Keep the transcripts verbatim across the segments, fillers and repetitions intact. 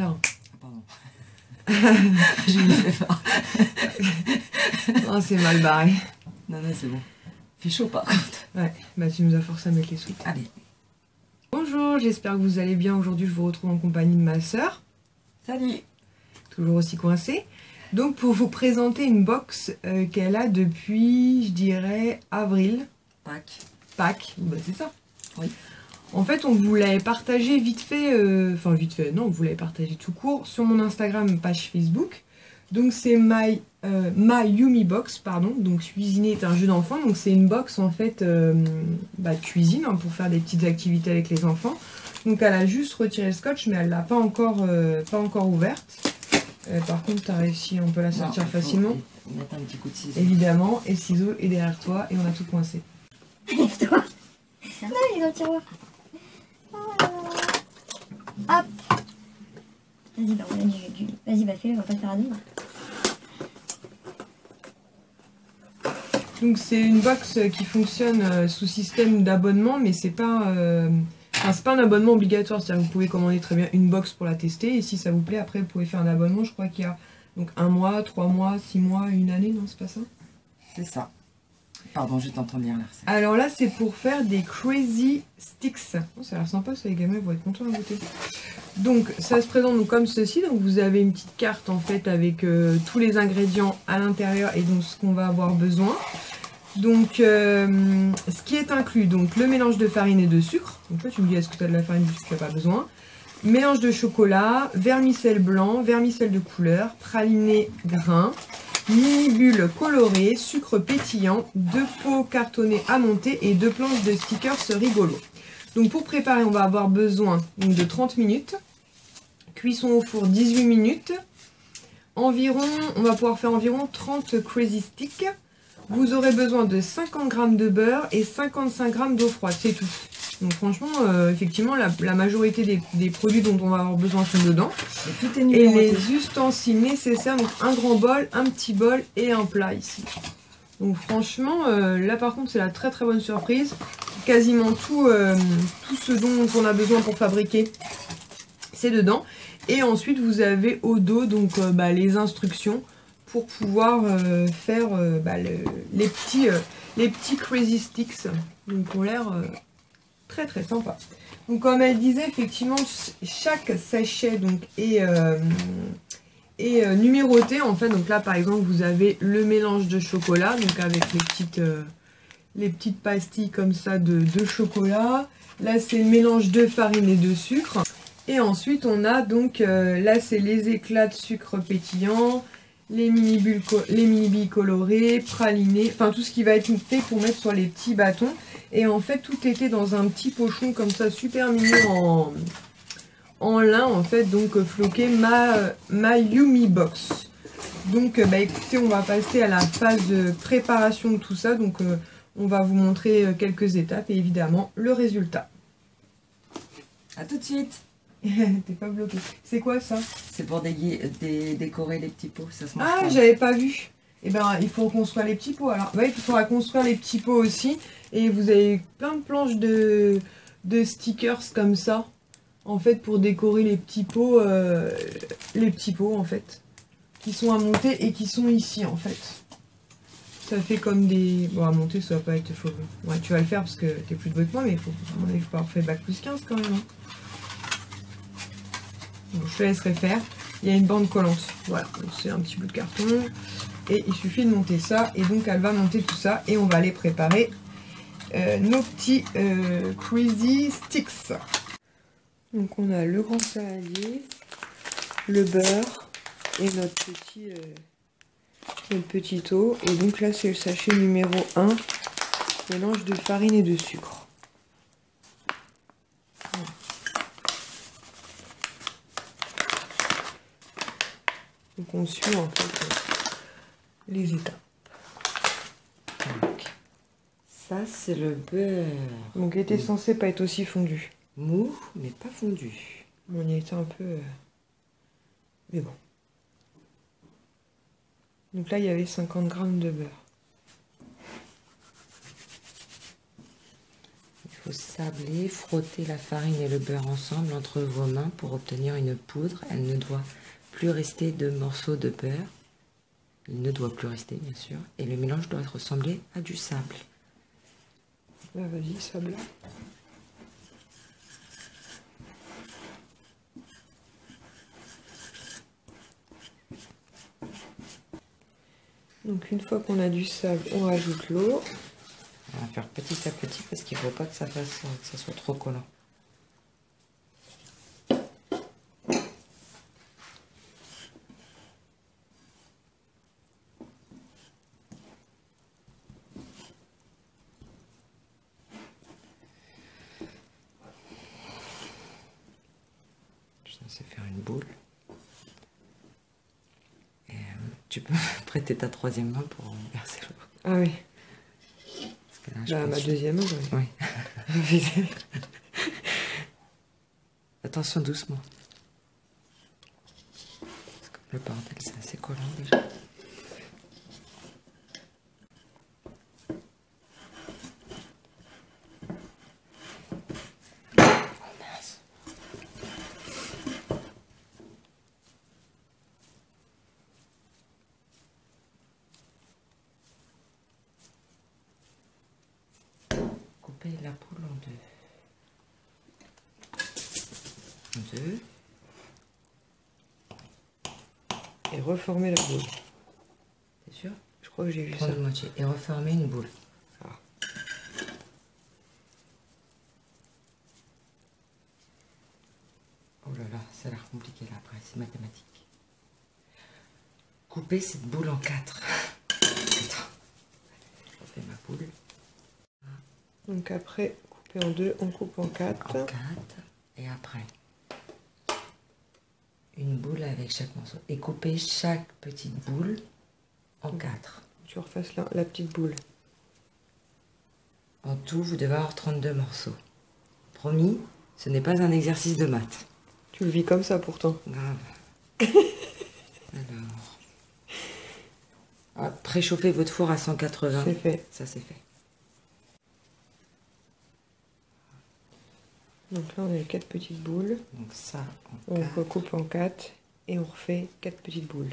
Non. Pardon. Je me fais peur. Non, c'est mal barré. Non, non, c'est bon. Fait chaud, par contre. Ouais, bah tu nous as forcé à mettre les sous. Allez. Bonjour, j'espère que vous allez bien. Aujourd'hui, je vous retrouve en compagnie de ma sœur. Salut. Toujours aussi coincée. Donc, pour vous présenter une box euh, qu'elle a depuis, je dirais, avril. Pâques. Pâques, bah, c'est ça. Oui. En fait, on vous l'avait partagé vite fait, enfin euh, vite fait, non, on vous l'avait partagé tout court, sur mon Instagram, page Facebook. Donc c'est My, euh, Ma Yummy Box, pardon, donc cuisiner est un jeu d'enfant, donc c'est une box en fait euh, bah, cuisine, hein, pour faire des petites activités avec les enfants. Donc elle a juste retiré le scotch, mais elle ne l'a pas encore, euh, pas encore ouverte. Euh, par contre, tu as réussi, on peut la sortir non, facilement. Mettre un petit coup de ciseaux. Évidemment, et ciseaux est derrière toi, et on a tout coincé. Lève-toi. Non, il est dans le tiroir. Hop. Vas-y, bah on a du... Vas-y, bah fais-le, on va pas te faire à dire. Donc c'est une box qui fonctionne sous système d'abonnement, mais c'est pas, euh... enfin, c'est pas un abonnement obligatoire. C'est-à-dire que vous pouvez commander très bien une box pour la tester, et si ça vous plaît, après vous pouvez faire un abonnement. Je crois qu'il y a donc un mois, trois mois, six mois, une année, non, c'est pas ça? C'est ça. Pardon, j'étais en train de lire la recette. Alors là, c'est pour faire des Crazy Sticks. Oh, ça a l'air sympa, ça, les gamins vont être contents à goûter. Donc, ça se présente donc comme ceci. Donc, vous avez une petite carte, en fait, avec euh, tous les ingrédients à l'intérieur et donc ce qu'on va avoir besoin. Donc, euh, ce qui est inclus, donc le mélange de farine et de sucre. Donc là, tu me dis, est-ce que tu as de la farine du sucre? Tu n'as pas besoin. Mélange de chocolat, vermicelle blanc, vermicelle de couleur, praliné grain. Mini bulles colorées, sucre pétillant, deux pots cartonnés à monter et deux planches de stickers rigolos. Donc pour préparer, on va avoir besoin donc, de trente minutes. Cuisson au four dix-huit minutes. Environ, on va pouvoir faire environ trente crazy sticks. Vous aurez besoin de cinquante grammes de beurre et cinquante-cinq grammes d'eau froide, c'est tout. Donc franchement, euh, effectivement, la, la majorité des, des produits dont on va avoir besoin sont dedans. Et, tout est et les ustensiles nécessaires, donc un grand bol, un petit bol et un plat ici. Donc franchement, euh, là par contre, c'est la très très bonne surprise. Quasiment tout, euh, tout ce dont on a besoin pour fabriquer, c'est dedans. Et ensuite, vous avez au dos donc euh, bah, les instructions pour pouvoir euh, faire euh, bah, le, les, petits, euh, les petits crazy sticks. Donc on l'air... Euh, très très sympa. Donc comme elle disait, effectivement, chaque sachet donc est, euh, est euh, numéroté en fait. Donc là par exemple, vous avez le mélange de chocolat, donc avec les petites euh, les petites pastilles comme ça de, de chocolat. Là c'est le mélange de farine et de sucre, et ensuite on a donc euh, là c'est les éclats de sucre pétillant, les mini bulles, les mini billes colorées, pralinées, enfin tout ce qui va être mixé pour mettre sur les petits bâtons. Et en fait, tout était dans un petit pochon comme ça, super mignon en, en lin, en fait, donc floqué Ma, Ma Yummy Box. Donc, bah écoutez, on va passer à la phase de préparation de tout ça. Donc, euh, on va vous montrer quelques étapes et évidemment le résultat. À tout de suite. T'es pas bloqué. C'est quoi ça? C'est pour dé dé décorer les petits pots. Ça se mange. Ah, j'avais pas vu. Et eh ben, il faut reconstruire les petits pots. Alors, ouais, il faudra construire les petits pots aussi. Et vous avez plein de planches de, de stickers comme ça, en fait, pour décorer les petits pots, euh, les petits pots, en fait, qui sont à monter et qui sont ici, en fait. Ça fait comme des... Bon, à monter, ça va pas être... Faut... Ouais, tu vas le faire parce que t'es plus doué que moi, mais il faut, il faut pas faire bac plus quinze, quand même. Hein. Bon, je te laisserai faire. Il y a une bande collante. Voilà, c'est un petit bout de carton. Et il suffit de monter ça, et donc elle va monter tout ça, et on va aller préparer euh, nos petits euh, crazy sticks. Donc on a le grand saladier, le beurre, et notre petit, euh, notre petit eau. Et donc là c'est le sachet numéro un, mélange de farine et de sucre. Voilà. Donc on suit en fait... Euh, les étapes. Donc, ça c'est le beurre. Donc il était oui. Censé pas être aussi fondu. Mou, mais pas fondu. On y était un peu... Mais bon. Donc là il y avait cinquante grammes de beurre. Il faut faut sabler, frotter la farine et le beurre ensemble entre vos mains pour obtenir une poudre. Elle ne doit plus rester de morceaux de beurre. Il ne doit plus rester, bien sûr. Et le mélange doit ressembler à du sable. Là, vas-y, sable. Donc, une fois qu'on a du sable, on rajoute l'eau. On va faire petit à petit parce qu'il ne faut pas que ça, fasse, que ça soit trop collant. Je suis censée faire une boule. Et euh, tu peux prêter ta troisième main pour verser l'eau. Ah oui. Là, ma deuxième, oui. Oui. Attention, doucement. Parce que le bordel, c'est assez collant déjà. Couper la poule en deux. En deux. Et reformer la boule. C'est sûr? Je crois que j'ai vu ça. Moitié. Et reformer une boule. Ah. Oh là là, ça a l'air compliqué là après, c'est mathématique. Couper cette boule en quatre. Attends. Je refais ma boule. Donc après, couper en deux, on coupe en quatre. En quatre, et après, une boule avec chaque morceau. Et couper chaque petite boule en quatre. Tu refasses la, la petite boule. En tout, vous devez avoir trente-deux morceaux. Promis, ce n'est pas un exercice de maths. Tu le vis comme ça pourtant. Grave. Alors, préchauffez votre four à cent quatre-vingts. C'est fait. Ça, c'est fait. Donc là, on a quatre petites boules. Donc ça, on quatre. Recoupe en quatre et on refait quatre petites boules.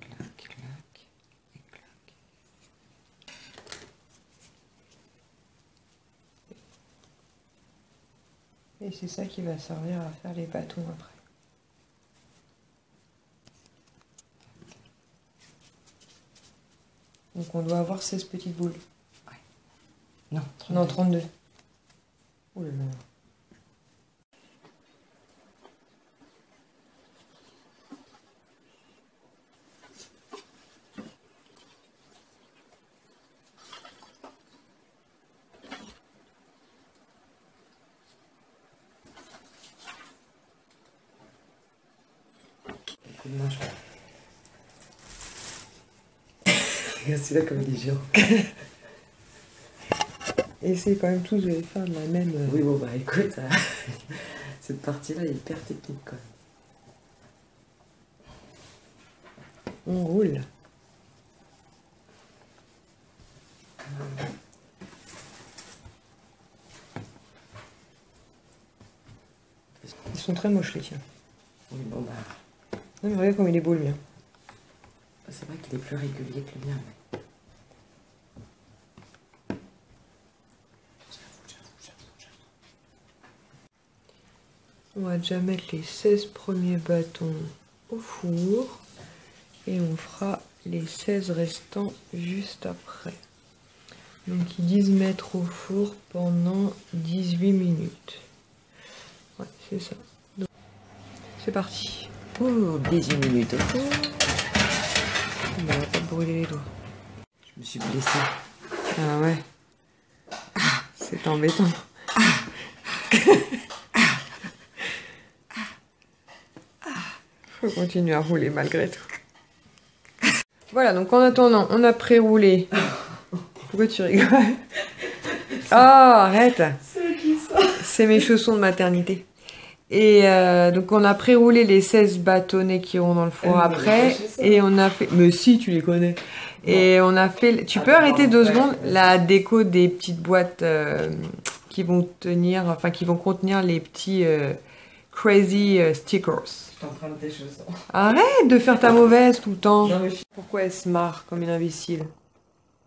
Clac, clac et clac. Et c'est ça qui va servir à faire les bâtons après. Donc on doit avoir seize petites boules. Ouais. Non, trente-deux. Non, trente-deux. Oh là là. C'est là comme des géants. Essayez quand même tous de les faire de la même... Oui, bon bah écoute, euh, cette partie-là est hyper technique quand même. On roule. Ils sont très moches les tiens. Oui, bon bah... Non mais regarde comme il est beau le mien. C'est vrai qu'il est plus régulier que le mien, mais... On va déjà mettre les seize premiers bâtons au four et on fera les seize restants juste après. Donc ils disent mettre au four pendant dix-huit minutes. Ouais, c'est ça. Donc, c'est parti. Pour dix-huit minutes au four. On va pas brûler les doigts. Je me suis blessée. Ah ouais. Ah, c'est embêtant. Ah. Je continue à rouler malgré tout. Voilà, donc en attendant, on a pré-roulé. Pourquoi tu rigoles? Oh, arrête! C'est mes chaussons de maternité. Et euh, donc on a pré-roulé les seize bâtonnets qui iront dans le four euh, après. Et on a fait... Mais si, tu les connais. Et non. On a fait... Tu ah, peux non, arrêter deux secondes la déco des petites boîtes... Euh... qui vont tenir, enfin qui vont contenir les petits euh, crazy euh, stickers. Je suis en train de déchausser. Arrête de faire ta mauvaise tout le temps. Non, mais je... Pourquoi elle se marre comme une imbécile?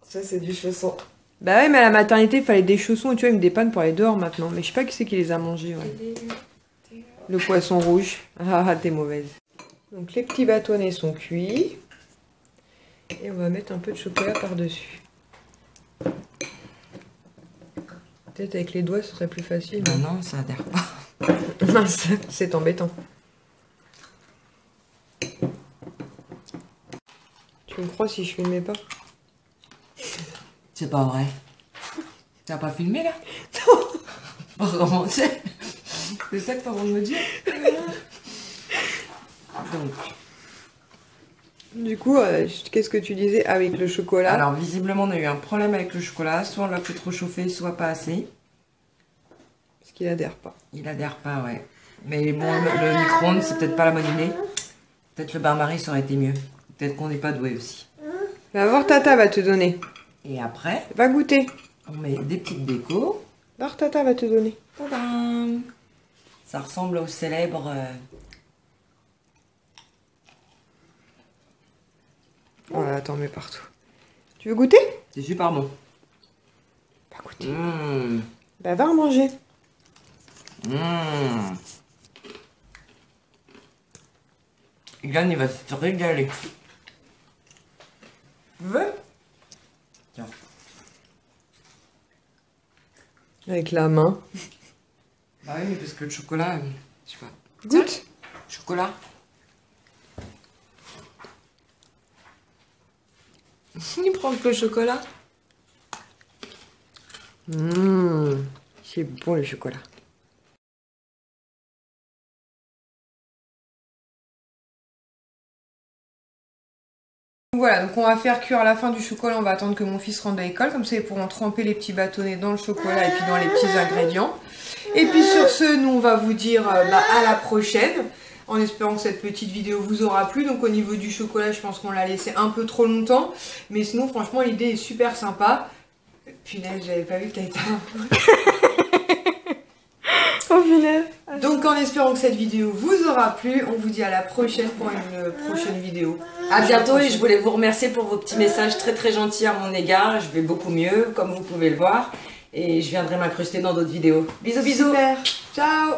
Ça c'est du chausson. Bah ouais, mais à la maternité il fallait des chaussons et tu vois ils me dépannent pour aller dehors maintenant. Mais je sais pas qui c'est qui les a mangés. Ouais. Le poisson rouge. Ah t'es mauvaise. Donc les petits bâtonnets sont cuits. Et on va mettre un peu de chocolat par-dessus. Peut-être avec les doigts ce serait plus facile. Mais... Non, non, ça adhère pas. Mince, c'est embêtant. Tu me crois si je filmais pas? C'est pas vrai. T'as pas filmé là? Non. Pour commencer. C'est ça que t'as envie de me dire? Donc. Du coup, euh, qu'est-ce que tu disais avec le chocolat? Alors, visiblement, on a eu un problème avec le chocolat. Soit on l'a fait trop chauffer, soit pas assez. Parce qu'il adhère pas. Il adhère pas, ouais. Mais bon, le, le micro-ondes, c'est peut-être pas la bonne idée. Peut-être le bain-marie, ça aurait été mieux. Peut-être qu'on n'est pas doué aussi. D'abord, Tata va te donner. Et après, va goûter. On met des petites décos. D'abord, Tata va te donner. Tadam! Ça ressemble au célèbre... Euh... Oh là, t'en mets partout. Tu veux goûter? C'est super bon. Pas goûter. Mmh. Bah va en manger. Mmh. Yann, il va se régaler. Tu veux? Tiens. Avec la main. Bah oui, mais parce que le chocolat, je sais pas. Goûte. Chocolat. Il prend que le chocolat. Mmh, c'est bon le chocolat. Voilà, donc on va faire cuire à la fin du chocolat. On va attendre que mon fils rentre à l'école. Comme ça, ils pourront tremper les petits bâtonnets dans le chocolat et puis dans les petits ingrédients. Et puis sur ce, nous, on va vous dire bah, à la prochaine. En espérant que cette petite vidéo vous aura plu. Donc au niveau du chocolat, je pense qu'on l'a laissé un peu trop longtemps. Mais sinon, franchement, l'idée est super sympa. Punaise, j'avais pas vu que t'avais ta... Oh punaise. Donc en espérant que cette vidéo vous aura plu, on vous dit à la prochaine pour une prochaine vidéo. À bientôt et je voulais vous remercier pour vos petits messages très très gentils à mon égard. Je vais beaucoup mieux, comme vous pouvez le voir. Et je viendrai m'incruster dans d'autres vidéos. Bisous, bisous. Super. Ciao.